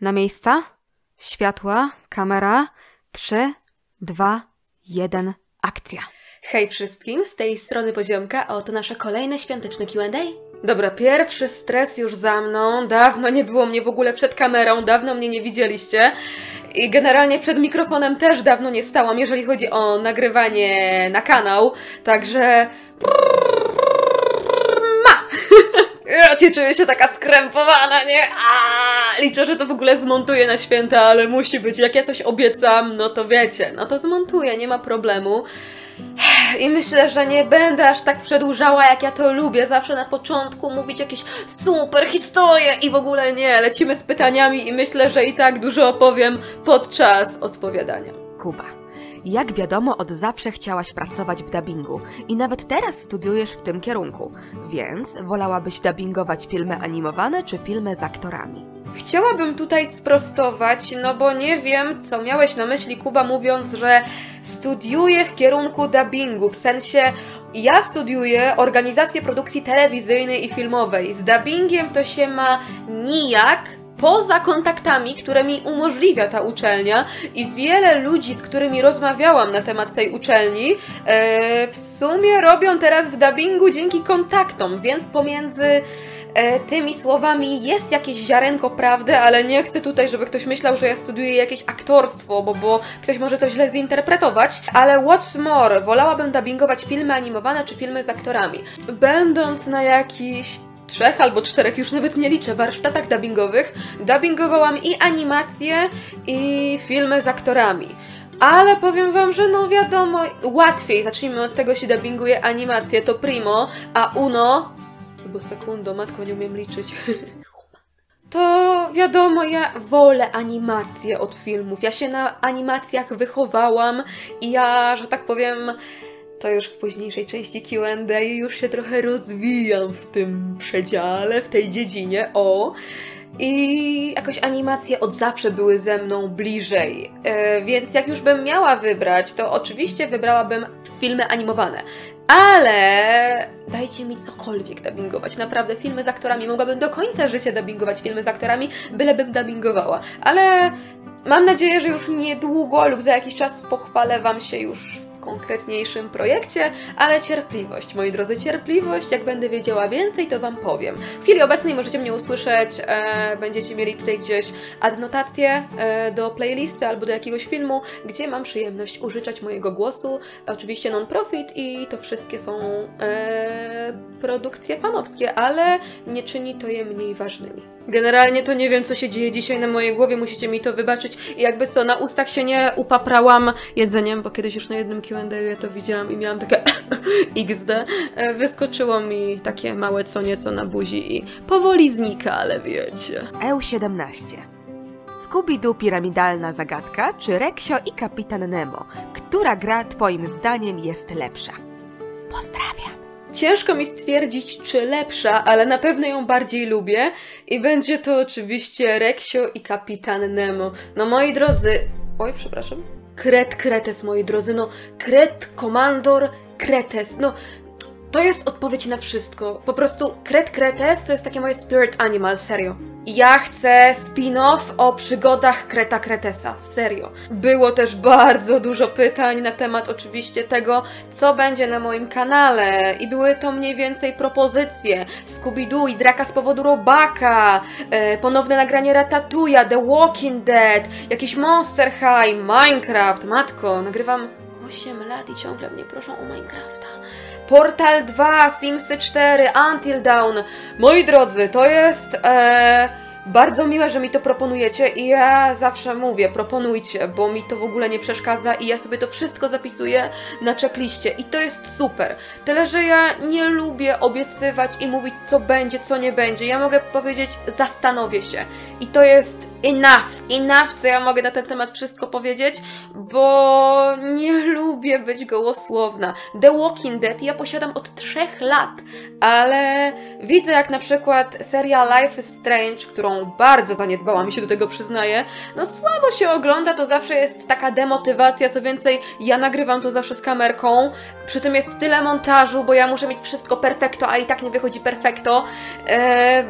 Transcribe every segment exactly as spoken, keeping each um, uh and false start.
Na miejsca, światła, kamera, trzy, dwa, jeden, akcja. Hej wszystkim, z tej strony Poziomka, a oto nasze kolejne świąteczne Q and A. Dobra, pierwszy stres już za mną, dawno nie było mnie w ogóle przed kamerą, dawno mnie nie widzieliście. I generalnie przed mikrofonem też dawno nie stałam, jeżeli chodzi o nagrywanie na kanał, także... Ja czuję się taka skrępowana, nie? Aaaa! Liczę, że to w ogóle zmontuję na święta, ale musi być. Jak ja coś obiecam, no to wiecie, no to zmontuję, nie ma problemu. I myślę, że nie będę aż tak przedłużała, jak ja to lubię. Zawsze na początku mówić jakieś super historie i w ogóle nie. Lecimy z pytaniami i myślę, że i tak dużo opowiem podczas odpowiadania. Kuba. Jak wiadomo, od zawsze chciałaś pracować w dubbingu i nawet teraz studiujesz w tym kierunku, więc wolałabyś dubbingować filmy animowane czy filmy z aktorami? Chciałabym tutaj sprostować, no bo nie wiem, co miałeś na myśli, Kuba, mówiąc, że studiuję w kierunku dubbingu, w sensie ja studiuję organizację produkcji telewizyjnej i filmowej. Z dubbingiem to się ma nijak, poza kontaktami, które mi umożliwia ta uczelnia i wiele ludzi, z którymi rozmawiałam na temat tej uczelni, e, w sumie robią teraz w dubbingu dzięki kontaktom, więc pomiędzy e, tymi słowami jest jakieś ziarenko prawdy, ale nie chcę tutaj, żeby ktoś myślał, że ja studiuję jakieś aktorstwo, bo, bo ktoś może to źle zinterpretować, ale what's more, wolałabym dubbingować filmy animowane czy filmy z aktorami. Będąc na jakiś trzech albo czterech, już nawet nie liczę, warsztatach dubbingowych, dubbingowałam i animacje, i filmy z aktorami. Ale powiem wam, że no wiadomo, łatwiej, zacznijmy od tego, się dubbinguje animacje, to primo, a uno... Bo sekundo, matko, nie umiem liczyć. To wiadomo, ja wolę animacje od filmów, ja się na animacjach wychowałam i ja, że tak powiem... To już w późniejszej części Q and A już się trochę rozwijam w tym przedziale, w tej dziedzinie, o. I jakoś animacje od zawsze były ze mną bliżej, e, więc jak już bym miała wybrać, to oczywiście wybrałabym filmy animowane. Ale dajcie mi cokolwiek dubbingować, naprawdę filmy z aktorami, mogłabym do końca życia dubbingować filmy z aktorami, bylebym dubbingowała. Ale mam nadzieję, że już niedługo lub za jakiś czas pochwalę wam się już konkretniejszym projekcie, ale cierpliwość, moi drodzy, cierpliwość, jak będę wiedziała więcej, to wam powiem. W chwili obecnej możecie mnie usłyszeć, e, będziecie mieli tutaj gdzieś adnotację e, do playlisty albo do jakiegoś filmu, gdzie mam przyjemność użyczać mojego głosu, oczywiście non-profit i to wszystkie są e, produkcje fanowskie, ale nie czyni to je mniej ważnymi. Generalnie to nie wiem, co się dzieje dzisiaj na mojej głowie, musicie mi to wybaczyć. I jakby co, na ustach się nie upaprałam jedzeniem, bo kiedyś już na jednym Q and A ja to widziałam i miałam takie iks de. Wyskoczyło mi takie małe co nieco na buzi i powoli znika, ale wiecie. E siedemnaście. Scooby-Doo piramidalna zagadka czy Reksio i Kapitan Nemo? Która gra twoim zdaniem jest lepsza? Pozdrawiam. Ciężko mi stwierdzić, czy lepsza, ale na pewno ją bardziej lubię i będzie to oczywiście Reksio i Kapitan Nemo. No moi drodzy... Oj, przepraszam. Kret Kretes, moi drodzy, no Kret Komandor Kretes, no... To jest odpowiedź na wszystko. Po prostu Kret Kretes to jest takie moje spirit animal, serio. Ja chcę spin-off o przygodach Kreta Kretesa, serio. Było też bardzo dużo pytań na temat oczywiście tego, co będzie na moim kanale i były to mniej więcej propozycje. Scooby-Doo i Draka z powodu robaka, e, ponowne nagranie Ratatouille'a, The Walking Dead, jakiś Monster High, Minecraft, matko, nagrywam osiem lat i ciągle mnie proszą o Minecrafta. Portal dwa, Simsy cztery, Until Dawn. Moi drodzy, to jest e, bardzo miłe, że mi to proponujecie i ja zawsze mówię, proponujcie, bo mi to w ogóle nie przeszkadza i ja sobie to wszystko zapisuję na checkliście i to jest super. Tyle, że ja nie lubię obiecywać i mówić, co będzie, co nie będzie. Ja mogę powiedzieć, zastanowię się i to jest enough, enough, co ja mogę na ten temat wszystko powiedzieć, bo nie lubię być gołosłowna. The Walking Dead ja posiadam od trzech lat, ale widzę, jak na przykład seria Life is Strange, którą bardzo zaniedbałam i się do tego przyznaję, no słabo się ogląda, to zawsze jest taka demotywacja, co więcej, ja nagrywam to zawsze z kamerką, przy tym jest tyle montażu, bo ja muszę mieć wszystko perfekto, a i tak nie wychodzi perfekto. Eee...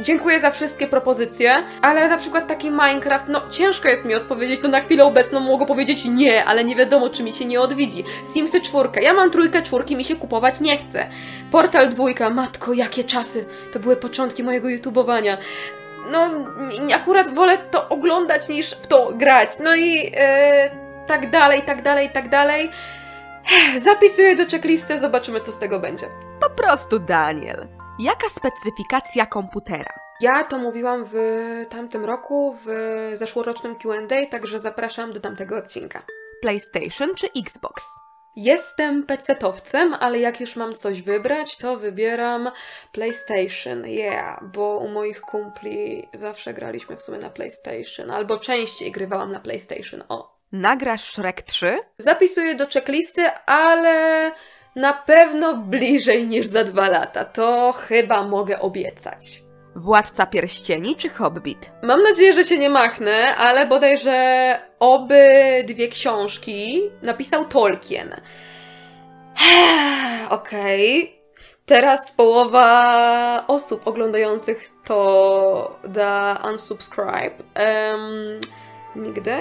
dziękuję za wszystkie propozycje, ale na przykład taki Minecraft, no ciężko jest mi odpowiedzieć, no na chwilę obecną mogę powiedzieć nie, ale nie wiadomo, czy mi się nie odwiedzi. Simsy cztery, ja mam trójkę, czwórki mi się kupować nie chce. Portal dwa, matko, jakie czasy, to były początki mojego YouTubeowania. No, akurat wolę to oglądać niż w to grać, no i yy, tak dalej, tak dalej, tak dalej. Zapisuję do checklisty, zobaczymy co z tego będzie. Po prostu Daniel. Jaka specyfikacja komputera? Ja to mówiłam w tamtym roku, w zeszłorocznym Q and A, także zapraszam do tamtego odcinka. PlayStation czy Xbox? Jestem pecetowcem, ale jak już mam coś wybrać, to wybieram PlayStation, yeah, bo u moich kumpli zawsze graliśmy w sumie na PlayStation, albo częściej grywałam na PlayStation, o. Nagrasz Shrek trzy? Zapisuję do checklisty, ale... na pewno bliżej niż za dwa lata, to chyba mogę obiecać. Władca pierścieni czy Hobbit? Mam nadzieję, że się nie machnę, ale bodajże obydwie książki napisał Tolkien. Okej, okay. Teraz połowa osób oglądających to da unsubscribe. Um, nigdy,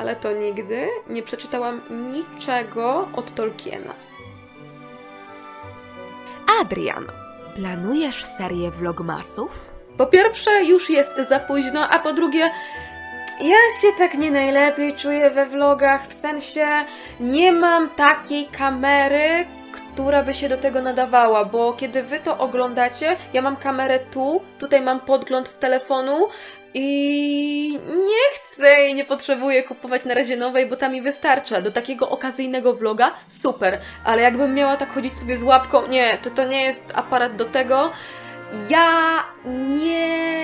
ale to nigdy nie przeczytałam niczego od Tolkiena. Adrian, planujesz serię vlogmasów? Po pierwsze, już jest za późno, a po drugie, ja się tak nie najlepiej czuję we vlogach, w sensie nie mam takiej kamery, która by się do tego nadawała, bo kiedy wy to oglądacie, ja mam kamerę tu, tutaj mam podgląd z telefonu i nie chcę i nie potrzebuję kupować na razie nowej, bo ta mi wystarcza. Do takiego okazyjnego vloga super, ale jakbym miała tak chodzić sobie z łapką, nie, to to nie jest aparat do tego. Ja nie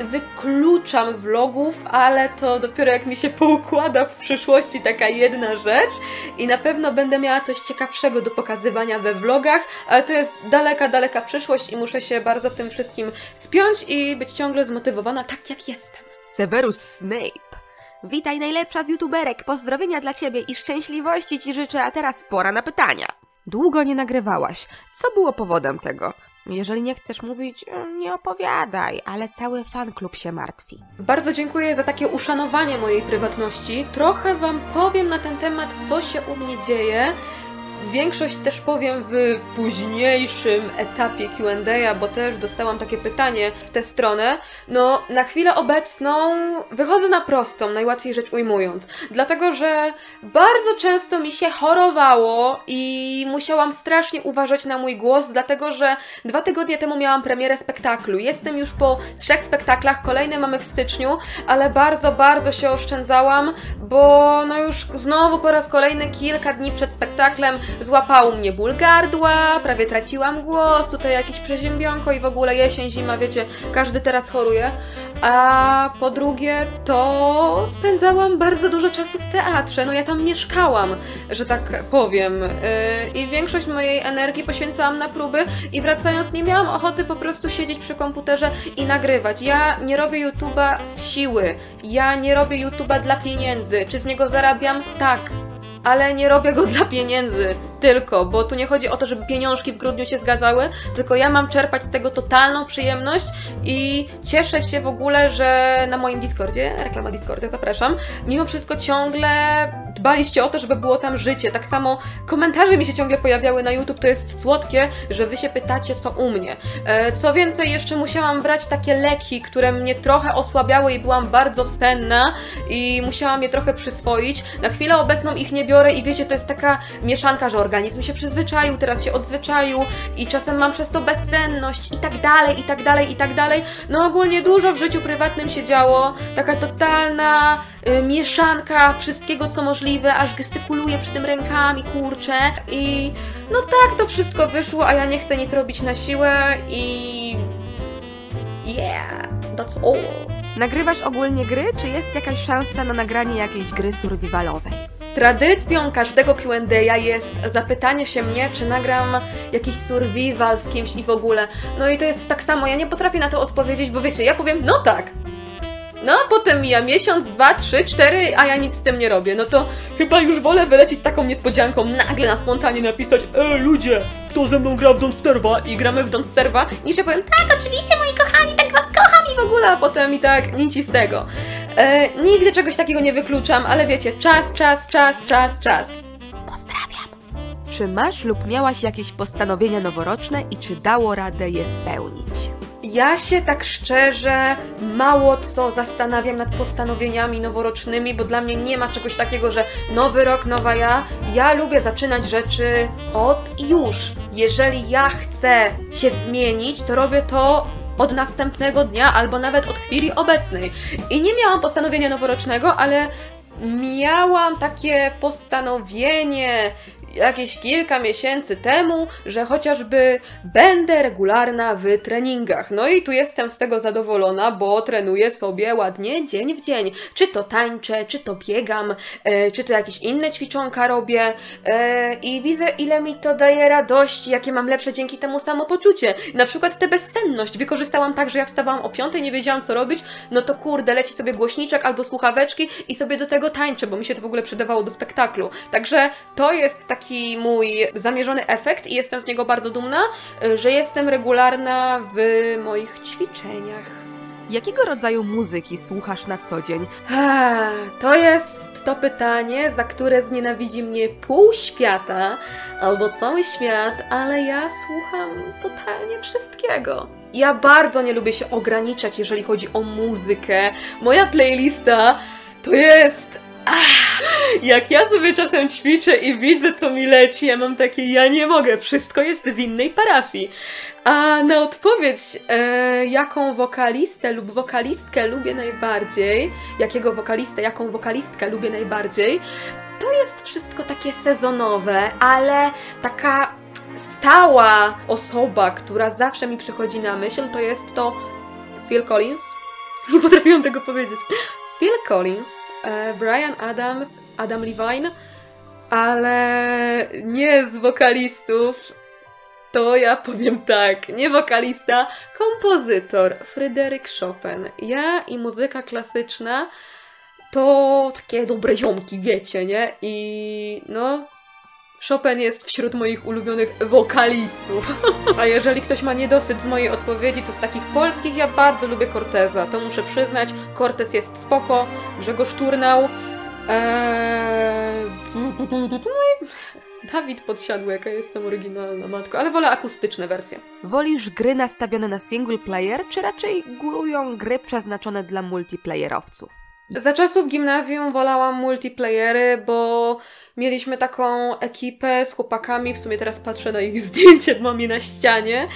wykluczam vlogów, ale to dopiero jak mi się poukłada w przyszłości taka jedna rzecz i na pewno będę miała coś ciekawszego do pokazywania we vlogach, ale to jest daleka, daleka przyszłość i muszę się bardzo w tym wszystkim spiąć i być ciągle zmotywowana tak jak jestem. Severus Snape. Witaj najlepsza z youtuberek, pozdrowienia dla Ciebie i szczęśliwości Ci życzę, a teraz pora na pytania. Długo nie nagrywałaś. Co było powodem tego? Jeżeli nie chcesz mówić, nie opowiadaj, ale cały fanklub się martwi. Bardzo dziękuję za takie uszanowanie mojej prywatności. Trochę Wam powiem na ten temat, co się u mnie dzieje. Większość też powiem w późniejszym etapie Q and A, bo też dostałam takie pytanie w tę stronę. No, na chwilę obecną wychodzę na prostą, najłatwiej rzecz ujmując. Dlatego, że bardzo często mi się chorowało i musiałam strasznie uważać na mój głos, dlatego, że dwa tygodnie temu miałam premierę spektaklu. Jestem już po trzech spektaklach, kolejny mamy w styczniu, ale bardzo, bardzo się oszczędzałam, bo no już znowu po raz kolejny kilka dni przed spektaklem złapało mnie ból gardła, prawie traciłam głos, tutaj jakieś przeziębionko i w ogóle jesień, zima, wiecie, każdy teraz choruje. A po drugie to spędzałam bardzo dużo czasu w teatrze, no ja tam mieszkałam, że tak powiem. Yy, I większość mojej energii poświęcałam na próby i wracając nie miałam ochoty po prostu siedzieć przy komputerze i nagrywać. Ja nie robię YouTube'a z siły, ja nie robię YouTube'a dla pieniędzy. Czy z niego zarabiam? Tak. Ale nie robię go dla pieniędzy tylko, bo tu nie chodzi o to, żeby pieniążki w grudniu się zgadzały, tylko ja mam czerpać z tego totalną przyjemność i cieszę się w ogóle, że na moim Discordzie, reklama Discorda, zapraszam, mimo wszystko ciągle dbaliście o to, żeby było tam życie. Tak samo komentarze mi się ciągle pojawiały na YouTube, to jest słodkie, że wy się pytacie, co u mnie. Co więcej, jeszcze musiałam brać takie leki, które mnie trochę osłabiały i byłam bardzo senna i musiałam je trochę przyswoić. Na chwilę obecną ich nie biorę. I wiecie, to jest taka mieszanka, że organizm się przyzwyczaił, teraz się odzwyczaił i czasem mam przez to bezsenność i tak dalej, i tak dalej, i tak dalej. No ogólnie dużo w życiu prywatnym się działo, taka totalna y, mieszanka wszystkiego co możliwe, aż gestykuluję przy tym rękami, kurczę i no tak to wszystko wyszło, a ja nie chcę nic robić na siłę i yeah, that's all. Nagrywasz ogólnie gry, czy jest jakaś szansa na nagranie jakiejś gry survivalowej? Tradycją każdego Q and A jest zapytanie się mnie, czy nagram jakiś survival z kimś i w ogóle. No i to jest tak samo, ja nie potrafię na to odpowiedzieć, bo wiecie, ja powiem, no tak. No a potem mija miesiąc, dwa, trzy, cztery, a ja nic z tym nie robię. No to chyba już wolę wylecieć taką niespodzianką, nagle na spontanie napisać, e ludzie, kto ze mną gra w Don't Starve'a i gramy w Don't Starve'a, niż ja powiem, tak, oczywiście moi kochani, tak was kocham i w ogóle, a potem i tak nic z tego. E, nigdy czegoś takiego nie wykluczam, ale wiecie, czas, czas, czas, czas, czas. Pozdrawiam. Czy masz lub miałaś jakieś postanowienia noworoczne i czy dało radę je spełnić? Ja się tak szczerze mało co zastanawiam nad postanowieniami noworocznymi, bo dla mnie nie ma czegoś takiego, że nowy rok, nowa ja. Ja lubię zaczynać rzeczy od i już. Jeżeli ja chcę się zmienić, to robię to od następnego dnia albo nawet od chwili obecnej. I nie miałam postanowienia noworocznego, ale miałam takie postanowienie jakieś kilka miesięcy temu, że chociażby będę regularna w treningach. No i tu jestem z tego zadowolona, bo trenuję sobie ładnie dzień w dzień. Czy to tańczę, czy to biegam, e, czy to jakieś inne ćwiczonka robię e, i widzę, ile mi to daje radości, jakie mam lepsze dzięki temu samopoczucie. Na przykład tę bezsenność wykorzystałam tak, że ja wstawałam o piątej, nie wiedziałam co robić, no to kurde, leci sobie głośniczek albo słuchaweczki i sobie do tego tańczę, bo mi się to w ogóle przydawało do spektaklu. Także to jest taki taki mój zamierzony efekt i jestem z niego bardzo dumna, że jestem regularna w moich ćwiczeniach. Jakiego rodzaju muzyki słuchasz na co dzień? Ha, to jest to pytanie, za które znienawidzi mnie pół świata albo cały świat, ale ja słucham totalnie wszystkiego. Ja bardzo nie lubię się ograniczać, jeżeli chodzi o muzykę. Moja playlista to jest... Ach, jak ja sobie czasem ćwiczę i widzę, co mi leci, ja mam takie, ja nie mogę, wszystko jest z innej parafii. A na odpowiedź, e, jaką wokalistę lub wokalistkę lubię najbardziej, jakiego wokalistę, jaką wokalistkę lubię najbardziej, to jest wszystko takie sezonowe, ale taka stała osoba, która zawsze mi przychodzi na myśl, to jest to Phil Collins. Nie potrafiłam tego powiedzieć. Phil Collins, Bryan Adams, Adam Levine, ale nie z wokalistów, to ja powiem tak, nie wokalista, kompozytor Fryderyk Chopin. Ja i muzyka klasyczna to takie dobre ziomki, wiecie, nie? I no... Chopin jest wśród moich ulubionych wokalistów. A jeżeli ktoś ma niedosyt z mojej odpowiedzi, to z takich polskich ja bardzo lubię Corteza. To muszę przyznać. Cortez jest spoko. Grzegorz Turnał. Eee... Dawid Podsiadło, jaka jestem oryginalna, matko. Ale wolę akustyczne wersje. Wolisz gry nastawione na single player, czy raczej górują gry przeznaczone dla multiplayerowców? Za czasów gimnazjum wolałam multiplayery, bo mieliśmy taką ekipę z chłopakami, w sumie teraz patrzę na ich zdjęcie, mam je na ścianie,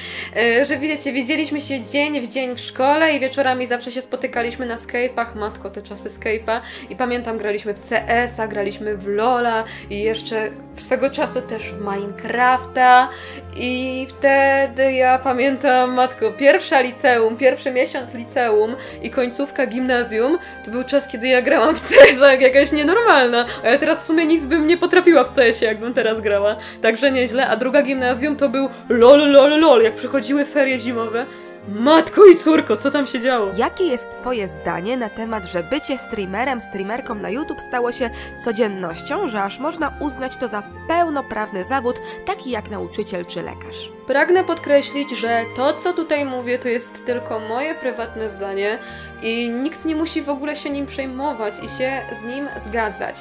że wiecie, widzieliśmy się dzień w dzień w szkole i wieczorami zawsze się spotykaliśmy na skype'ach, matko te czasy skype'a, i pamiętam graliśmy w C S a, graliśmy w Lola i jeszcze swego czasu też w Minecrafta i wtedy ja pamiętam, matko, pierwsza liceum, pierwszy miesiąc liceum i końcówka gimnazjum, to był czas, kiedy ja grałam w C S a jak jakaś nienormalna, a ja teraz w sumie nic bym nie potrafiła w C S ie, jakbym teraz grała. Także nieźle. A druga gimnazjum to był lol, lol, lol, jak przychodziły ferie zimowe. Matko i córko, co tam się działo? Jakie jest twoje zdanie na temat, że bycie streamerem, streamerką na YouTube stało się codziennością, że aż można uznać to za pełnoprawny zawód, taki jak nauczyciel czy lekarz? Pragnę podkreślić, że to, co tutaj mówię, to jest tylko moje prywatne zdanie i nikt nie musi w ogóle się nim przejmować i się z nim zgadzać.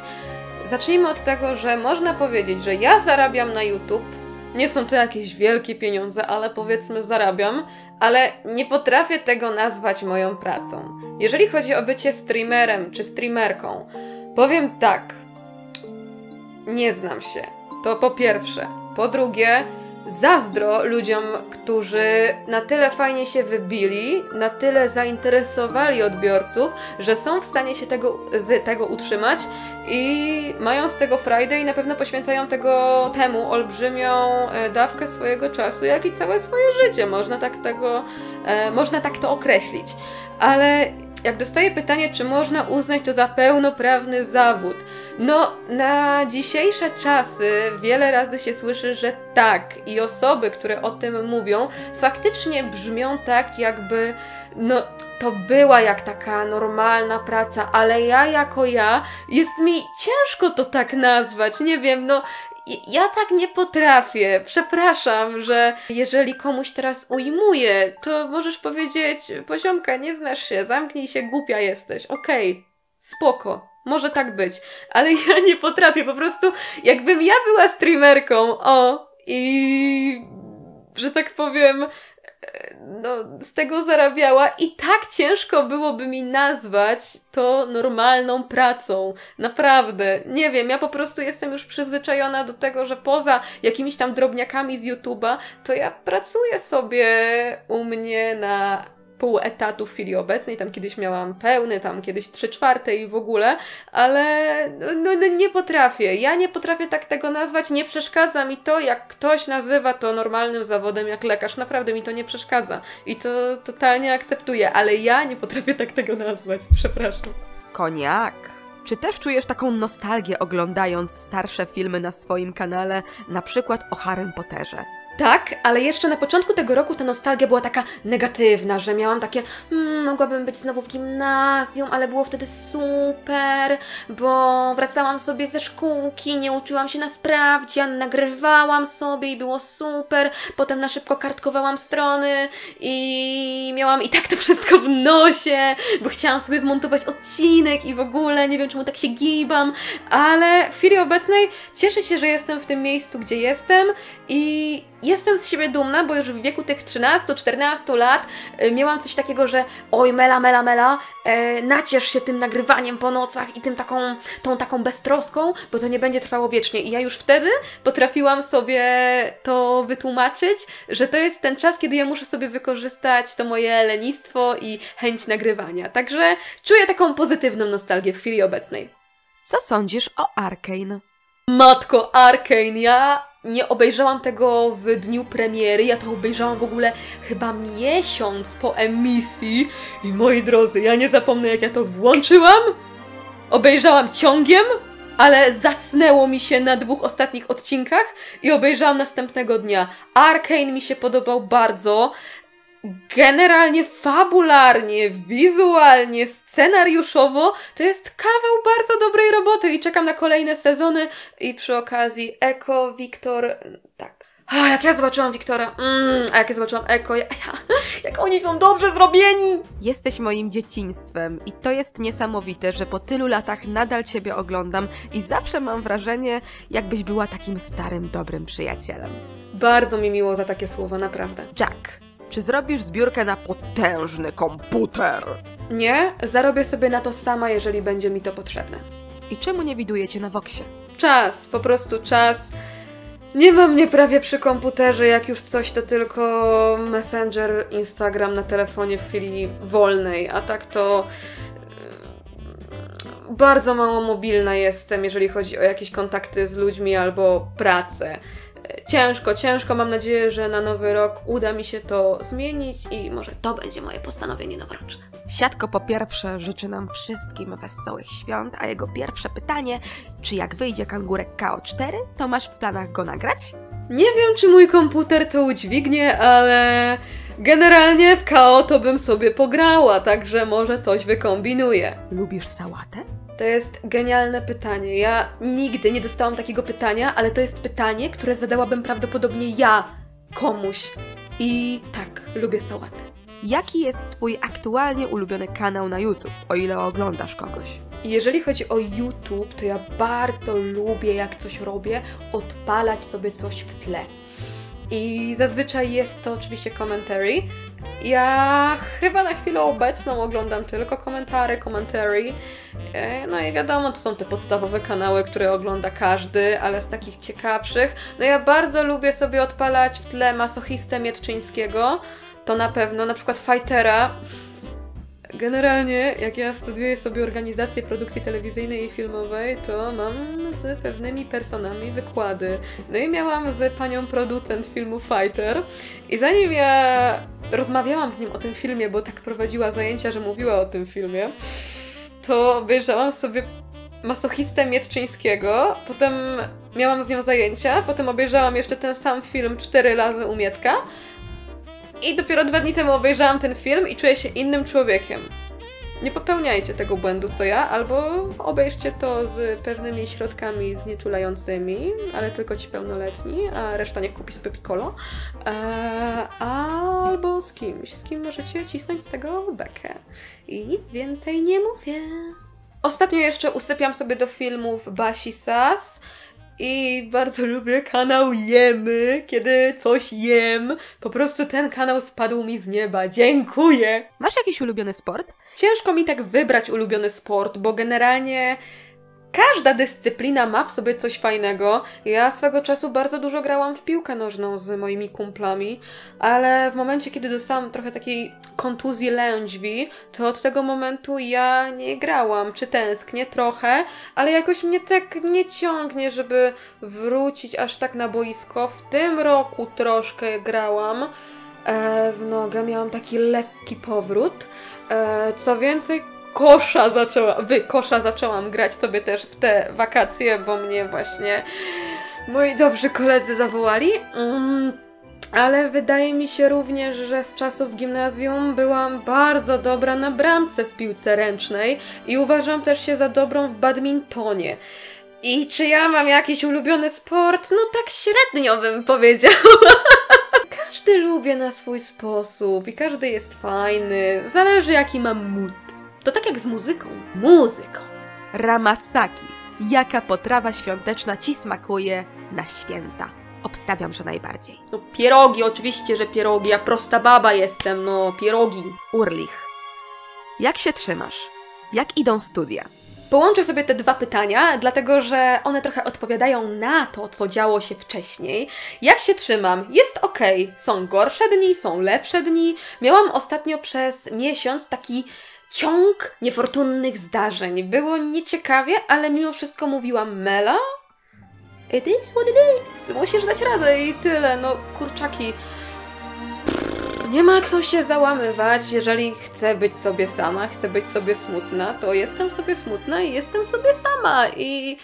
Zacznijmy od tego, że można powiedzieć, że ja zarabiam na YouTube. Nie są to jakieś wielkie pieniądze, ale powiedzmy zarabiam, ale nie potrafię tego nazwać moją pracą. Jeżeli chodzi o bycie streamerem czy streamerką, powiem tak, nie znam się, to po pierwsze. Po drugie, zazdro ludziom, którzy na tyle fajnie się wybili, na tyle zainteresowali odbiorców, że są w stanie się tego, z tego utrzymać i mają z tego frajdę i na pewno poświęcają tego temu olbrzymią dawkę swojego czasu, jak i całe swoje życie. Można tak, tego, można tak to określić. Ale jak dostaję pytanie, czy można uznać to za pełnoprawny zawód? No, na dzisiejsze czasy wiele razy się słyszy, że tak. I osoby, które o tym mówią, faktycznie brzmią tak, jakby no, to była jak taka normalna praca, ale ja jako ja, jest mi ciężko to tak nazwać, nie wiem, no... ja tak nie potrafię. Przepraszam, że jeżeli komuś teraz ujmuję, to możesz powiedzieć: Poziomka, nie znasz się, zamknij się, głupia jesteś. Okej, okay, spoko. Może tak być, ale ja nie potrafię, po prostu jakbym ja była streamerką, o, i że tak powiem, no, z tego zarabiała, i tak ciężko byłoby mi nazwać to normalną pracą. Naprawdę. Nie wiem, ja po prostu jestem już przyzwyczajona do tego, że poza jakimiś tam drobniakami z YouTube'a, to ja pracuję sobie u mnie na pół etatu w chwili obecnej, tam kiedyś miałam pełny, tam kiedyś trzy czwarte i w ogóle, ale no, no, nie potrafię, ja nie potrafię tak tego nazwać, nie przeszkadza mi to, jak ktoś nazywa to normalnym zawodem jak lekarz, naprawdę mi to nie przeszkadza i to totalnie akceptuję, ale ja nie potrafię tak tego nazwać, przepraszam. Koniak, czy też czujesz taką nostalgię, oglądając starsze filmy na swoim kanale, na przykład o Harrym Potterze? Tak, ale jeszcze na początku tego roku ta nostalgia była taka negatywna, że miałam takie mmm, mogłabym być znowu w gimnazjum, ale było wtedy super, bo wracałam sobie ze szkółki, nie uczyłam się na sprawdzian, nagrywałam sobie i było super, potem na szybko kartkowałam strony i miałam i tak to wszystko w nosie, bo chciałam sobie zmontować odcinek i w ogóle nie wiem, czemu tak się gibam, ale w chwili obecnej cieszę się, że jestem w tym miejscu, gdzie jestem, i jestem z siebie dumna, bo już w wieku tych trzynastu, czternastu lat y, miałam coś takiego, że oj mela, mela, mela, y, naciesz się tym nagrywaniem po nocach i tym taką, tą taką beztroską, bo to nie będzie trwało wiecznie. I ja już wtedy potrafiłam sobie to wytłumaczyć, że to jest ten czas, kiedy ja muszę sobie wykorzystać to moje lenistwo i chęć nagrywania. Także czuję taką pozytywną nostalgię w chwili obecnej. Co sądzisz o Arkane? Matko, Arkane, ja nie obejrzałam tego w dniu premiery, ja to obejrzałam w ogóle chyba miesiąc po emisji i moi drodzy, ja nie zapomnę, jak ja to włączyłam, obejrzałam ciągiem, ale zasnęło mi się na dwóch ostatnich odcinkach i obejrzałam następnego dnia. Arkane mi się podobał bardzo. Generalnie, fabularnie, wizualnie, scenariuszowo to jest kawał bardzo dobrej roboty i czekam na kolejne sezony i przy okazji Eko, Wiktor, tak. A jak ja zobaczyłam Wiktora, mm, a jak ja zobaczyłam Eko, ja, ja, jak oni są dobrze zrobieni! Jesteś moim dzieciństwem i to jest niesamowite, że po tylu latach nadal Ciebie oglądam i zawsze mam wrażenie, jakbyś była takim starym, dobrym przyjacielem. Bardzo mi miło za takie słowa, naprawdę. Jack, czy zrobisz zbiórkę na potężny komputer? Nie, zarobię sobie na to sama, jeżeli będzie mi to potrzebne. I czemu nie widujecie na Voxie? Czas, po prostu czas. Nie ma mnie prawie przy komputerze, jak już coś, to tylko Messenger, Instagram na telefonie w chwili wolnej, a tak to bardzo mało mobilna jestem, jeżeli chodzi o jakieś kontakty z ludźmi albo pracę. Ciężko, ciężko. Mam nadzieję, że na nowy rok uda mi się to zmienić i może to będzie moje postanowienie noworoczne. Siatko, po pierwsze życzy nam wszystkim wesołych świąt, a jego pierwsze pytanie, czy jak wyjdzie Kangurek K O cztery, to masz w planach go nagrać? Nie wiem, czy mój komputer to udźwignie, ale generalnie w K O to bym sobie pograła, także może coś wykombinuję. Lubisz sałatę? To jest genialne pytanie. Ja nigdy nie dostałam takiego pytania, ale to jest pytanie, które zadałabym prawdopodobnie ja komuś. I tak, lubię sałatę. Jaki jest Twój aktualnie ulubiony kanał na YouTube, o ile oglądasz kogoś? Jeżeli chodzi o YouTube, to ja bardzo lubię, jak coś robię, odpalać sobie coś w tle. I zazwyczaj jest to oczywiście commentary. Ja chyba na chwilę obecną oglądam tylko komentary, commentary. No i wiadomo, to są te podstawowe kanały, które ogląda każdy, ale z takich ciekawszych. No ja bardzo lubię sobie odpalać w tle Masochistę Mietczyńskiego. To na pewno, na przykład Fightera. Generalnie, jak ja studiuję sobie organizację produkcji telewizyjnej i filmowej, to mam z pewnymi personami wykłady. No i miałam z panią producent filmu Fighter i zanim ja rozmawiałam z nim o tym filmie, bo tak prowadziła zajęcia, że mówiła o tym filmie, to obejrzałam sobie Masochistę Mietczyńskiego, potem miałam z nią zajęcia, potem obejrzałam jeszcze ten sam film cztery razy u Mietka, i dopiero dwa dni temu obejrzałam ten film i czuję się innym człowiekiem. Nie popełniajcie tego błędu co ja, albo obejrzcie to z pewnymi środkami znieczulającymi, ale tylko ci pełnoletni, a reszta niech kupi sobie piccolo. Eee, albo z kimś, z kim możecie cisnąć z tego bekę. I nic więcej nie mówię. Ostatnio jeszcze usypiam sobie do filmów Basi Sas. I bardzo lubię kanał Jemy, kiedy coś jem. Po prostu ten kanał spadł mi z nieba. Dziękuję! Masz jakiś ulubiony sport? Ciężko mi tak wybrać ulubiony sport, bo generalnie każda dyscyplina ma w sobie coś fajnego. Ja swego czasu bardzo dużo grałam w piłkę nożną z moimi kumplami, ale w momencie, kiedy dostałam trochę takiej kontuzji lędźwi, to od tego momentu ja nie grałam, czy tęsknię trochę, ale jakoś mnie tak nie ciągnie, żeby wrócić aż tak na boisko. W tym roku troszkę grałam e, w nogę, miałam taki lekki powrót. E, co więcej, Kosza zaczęła, wy, kosza zaczęłam grać sobie też w te wakacje, bo mnie właśnie moi dobrzy koledzy zawołali. Mm, ale wydaje mi się również, że z czasów gimnazjum byłam bardzo dobra na bramce w piłce ręcznej i uważam też się za dobrą w badmintonie. I czy ja mam jakiś ulubiony sport? No tak średnio bym powiedziała. Każdy lubię na swój sposób i każdy jest fajny, zależy jaki mam mood. To tak jak z muzyką. Muzyką! Ramasaki. Jaka potrawa świąteczna ci smakuje na święta? Obstawiam, że najbardziej. No pierogi, oczywiście, że pierogi. Ja prosta baba jestem, no pierogi. Urlich. Jak się trzymasz? Jak idą studia? Połączę sobie te dwa pytania, dlatego że one trochę odpowiadają na to, co działo się wcześniej. Jak się trzymam? Jest okej. Okay. Są gorsze dni, są lepsze dni. Miałam ostatnio przez miesiąc taki ciąg niefortunnych zdarzeń. Było nieciekawie, ale mimo wszystko mówiłam: Mela, it is what it is. Musisz dać radę i tyle. No kurczaki. Nie ma co się załamywać, jeżeli chcę być sobie sama, chcę być sobie smutna, to jestem sobie smutna i jestem sobie sama i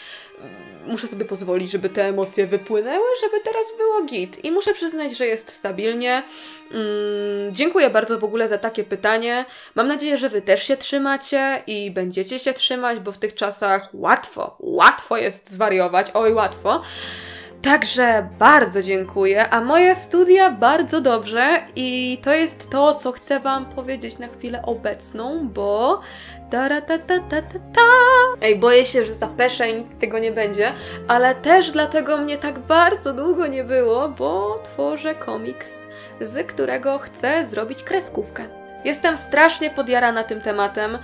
muszę sobie pozwolić, żeby te emocje wypłynęły, żeby teraz było git. I muszę przyznać, że jest stabilnie. Mm, dziękuję bardzo w ogóle za takie pytanie. Mam nadzieję, że wy też się trzymacie i będziecie się trzymać, bo w tych czasach łatwo, łatwo jest zwariować. Oj, łatwo. Także bardzo dziękuję, a moje studia bardzo dobrze i to jest to, co chcę wam powiedzieć na chwilę obecną, bo... ta-ra-ta-ta-ta-ta-ta. Ej, boję się, że zapeszę i nic z tego nie będzie, ale też dlatego mnie tak bardzo długo nie było, bo tworzę komiks, z którego chcę zrobić kreskówkę. Jestem strasznie podjarana tym tematem.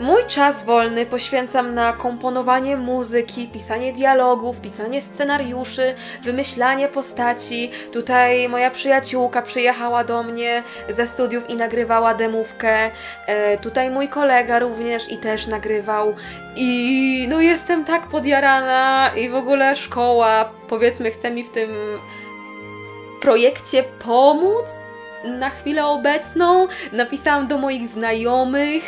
Mój czas wolny poświęcam na komponowanie muzyki, pisanie dialogów, pisanie scenariuszy, wymyślanie postaci. Tutaj moja przyjaciółka przyjechała do mnie ze studiów i nagrywała demówkę. E, tutaj mój kolega również i też nagrywał. I no jestem tak podjarana i w ogóle szkoła, powiedzmy, chce mi w tym projekcie pomóc. Na chwilę obecną napisałam do moich znajomych,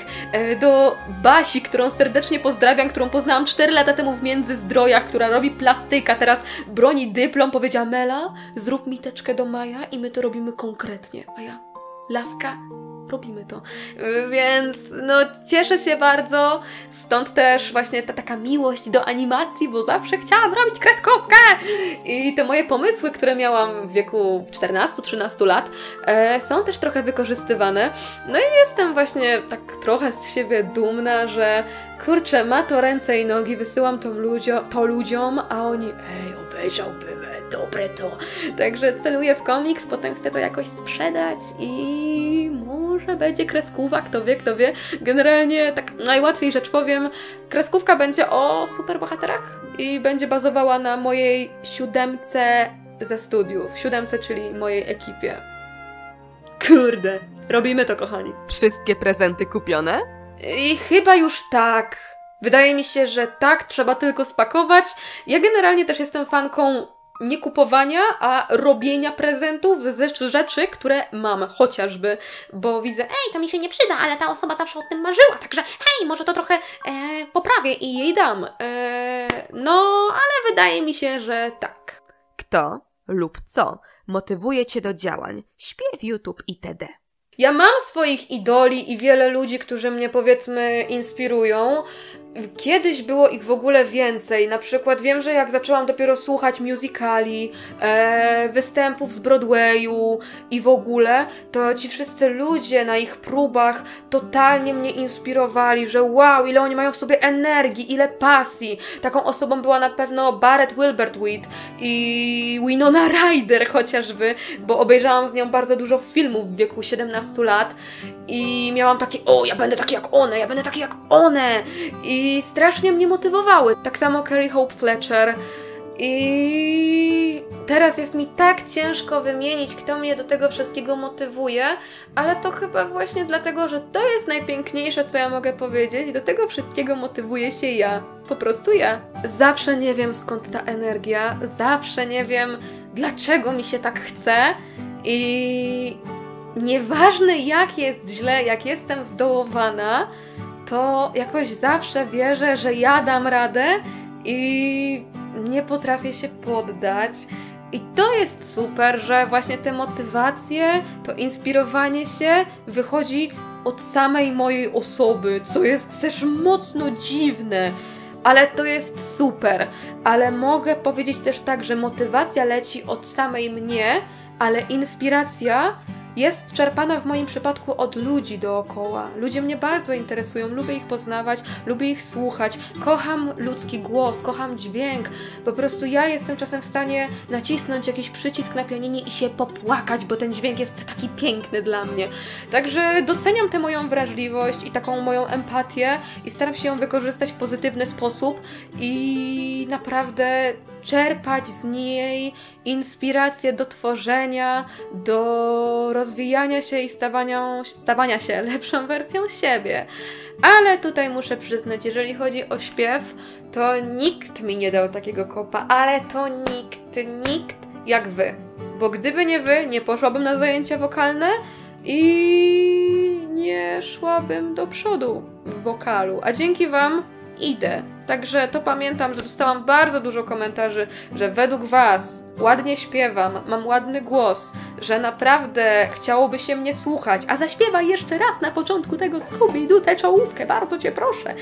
do Basi, którą serdecznie pozdrawiam, którą poznałam cztery lata temu w Międzyzdrojach, która robi plastyka, teraz broni dyplom, powiedziała: Mela, zrób mi teczkę do maja i my to robimy konkretnie. A ja: laska, robimy to. Więc no cieszę się bardzo, stąd też właśnie ta taka miłość do animacji, bo zawsze chciałam robić kreskówkę! I te moje pomysły, które miałam w wieku czternastu trzynastu lat, e, są też trochę wykorzystywane. No i jestem właśnie tak trochę z siebie dumna, że kurczę, ma to ręce i nogi, wysyłam to, ludzio, to ludziom, a oni: ej, obejrzałbym, dobre to. Także celuję w komiks, potem chcę to jakoś sprzedać i może będzie kreskówka, kto wie, kto wie. Generalnie, tak najłatwiej rzecz powiem, kreskówka będzie o superbohaterach i będzie bazowała na mojej siódemce ze studiów. Siódemce, czyli mojej ekipie. Kurde, robimy to, kochani. Wszystkie prezenty kupione? I chyba już tak. Wydaje mi się, że tak, trzeba tylko spakować. Ja generalnie też jestem fanką nie kupowania, a robienia prezentów ze rzeczy, które mam, chociażby, bo widzę: ej, to mi się nie przyda, ale ta osoba zawsze o tym marzyła, także hej, może to trochę e, poprawię i jej dam. E, no, ale wydaje mi się, że tak. Kto lub co motywuje cię do działań? Śpiew, YouTube itd. Ja mam swoich idoli i wiele ludzi, którzy mnie, powiedzmy, inspirują. Kiedyś było ich w ogóle więcej, na przykład wiem, że jak zaczęłam dopiero słuchać musicali, e, występów z Broadwayu i w ogóle, to ci wszyscy ludzie na ich próbach totalnie mnie inspirowali, że wow, ile oni mają w sobie energii, ile pasji. Taką osobą była na pewno Barrett Wilbertwith i Winona Ryder chociażby, bo obejrzałam z nią bardzo dużo filmów w wieku siedemnastu lat i miałam takie, o, ja będę taki jak one, ja będę taki jak one. I I strasznie mnie motywowały. Tak samo Kerry Hope Fletcher. I teraz jest mi tak ciężko wymienić, kto mnie do tego wszystkiego motywuje, ale to chyba właśnie dlatego, że to jest najpiękniejsze, co ja mogę powiedzieć. Do tego wszystkiego motywuję się ja. Po prostu ja. Zawsze nie wiem, skąd ta energia. Zawsze nie wiem, dlaczego mi się tak chce. I nieważne, jak jest źle, jak jestem zdołowana, to jakoś zawsze wierzę, że ja dam radę i nie potrafię się poddać. I to jest super, że właśnie te motywacje, to inspirowanie się wychodzi od samej mojej osoby, co jest też mocno dziwne, ale to jest super. Ale mogę powiedzieć też tak, że motywacja leci od samej mnie, ale inspiracja jest czerpana w moim przypadku od ludzi dookoła. Ludzie mnie bardzo interesują, lubię ich poznawać, lubię ich słuchać, kocham ludzki głos, kocham dźwięk. Po prostu ja jestem czasem w stanie nacisnąć jakiś przycisk na pianinie i się popłakać, bo ten dźwięk jest taki piękny dla mnie. Także doceniam tę moją wrażliwość i taką moją empatię i staram się ją wykorzystać w pozytywny sposób i naprawdę czerpać z niej inspirację do tworzenia, do rozwijania się i stawania, stawania się lepszą wersją siebie. Ale tutaj muszę przyznać, jeżeli chodzi o śpiew, to nikt mi nie dał takiego kopa, ale to nikt, nikt jak wy. Bo gdyby nie wy, nie poszłabym na zajęcia wokalne i nie szłabym do przodu w wokalu. A dzięki wam idę. Także to pamiętam, że dostałam bardzo dużo komentarzy, że według was ładnie śpiewam, mam ładny głos, że naprawdę chciałoby się mnie słuchać, a zaśpiewaj jeszcze raz na początku tego Scooby-Doo tę czołówkę, bardzo cię proszę.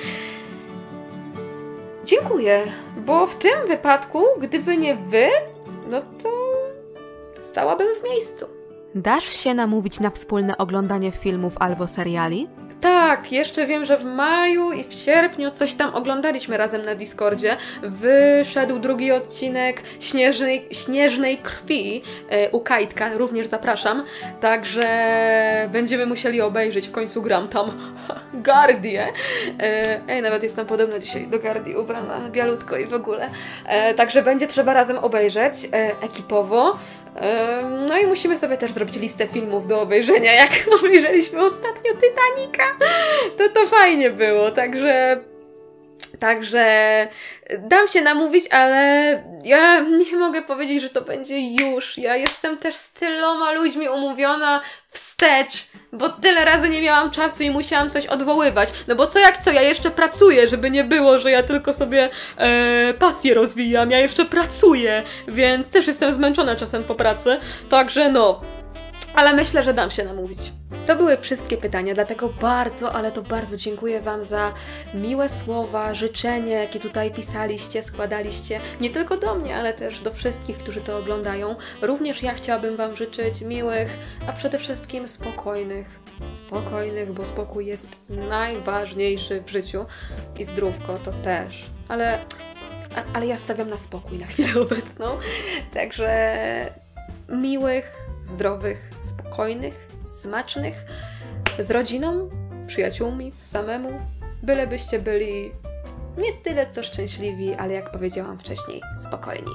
Dziękuję, bo w tym wypadku, gdyby nie wy, no to stałabym w miejscu. Dasz się namówić na wspólne oglądanie filmów albo seriali? Tak, jeszcze wiem, że w maju i w sierpniu coś tam oglądaliśmy razem na Discordzie. Wyszedł drugi odcinek Śnieżnej, Śnieżnej Krwi e, u Kajtka, również zapraszam. Także będziemy musieli obejrzeć, w końcu gram tam Gardię. E, ej, nawet jestem podobna dzisiaj do Gardii ubrana, bialutko i w ogóle. E, także będzie trzeba razem obejrzeć e, ekipowo. No i musimy sobie też zrobić listę filmów do obejrzenia, jak obejrzeliśmy ostatnio Titanica, to to fajnie było, także, także dam się namówić, ale ja nie mogę powiedzieć, że to będzie już, ja jestem też z tyloma ludźmi umówiona wstecz, bo tyle razy nie miałam czasu i musiałam coś odwoływać, no bo co jak co, ja jeszcze pracuję, żeby nie było, że ja tylko sobie e, pasję rozwijam, ja jeszcze pracuję, więc też jestem zmęczona czasem po pracy, także no, ale myślę, że dam się namówić. To były wszystkie pytania, dlatego bardzo, ale to bardzo dziękuję wam za miłe słowa, życzenia, jakie tutaj pisaliście, składaliście, nie tylko do mnie, ale też do wszystkich, którzy to oglądają. Również ja chciałabym wam życzyć miłych, a przede wszystkim spokojnych, spokojnych, bo spokój jest najważniejszy w życiu i zdrówko to też, ale, ale ja stawiam na spokój na chwilę obecną, także miłych, zdrowych, spokojnych, smacznych, z rodziną, przyjaciółmi, samemu, bylebyście byli nie tyle co szczęśliwi, ale jak powiedziałam wcześniej, spokojni.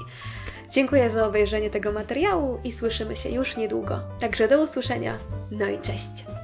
Dziękuję za obejrzenie tego materiału i słyszymy się już niedługo. Także do usłyszenia, no i cześć!